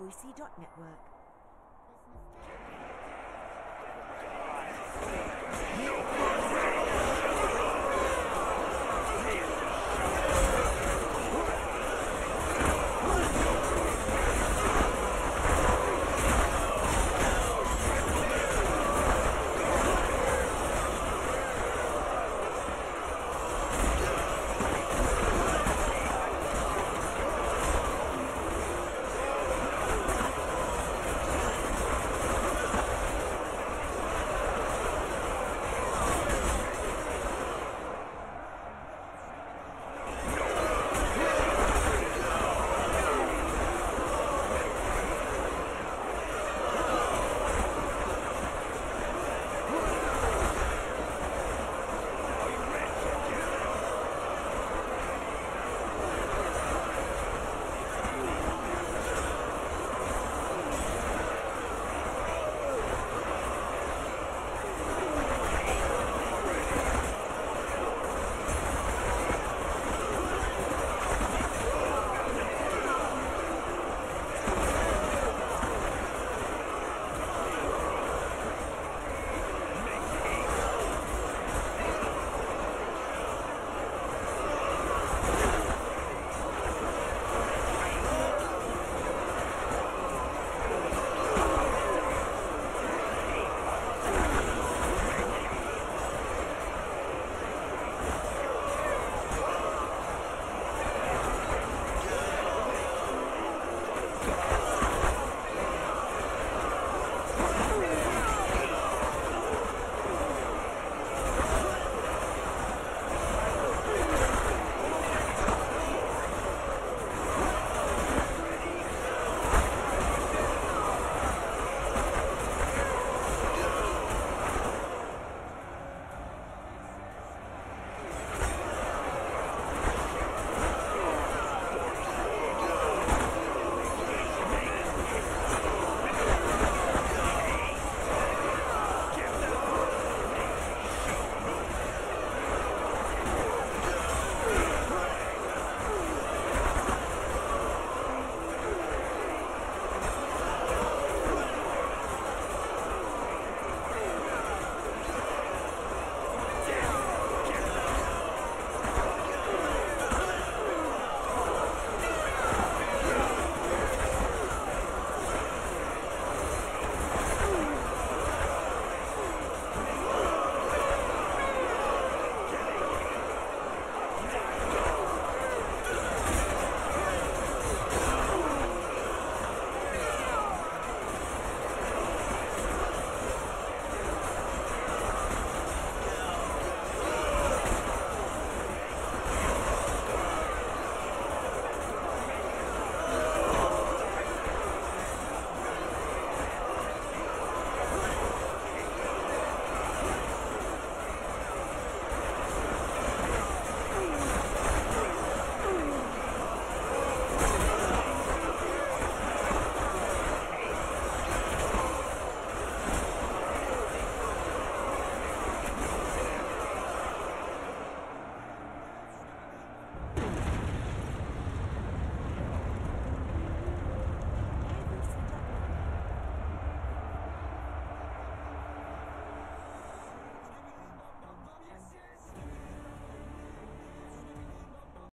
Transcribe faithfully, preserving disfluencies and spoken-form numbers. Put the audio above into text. ivoic dot network.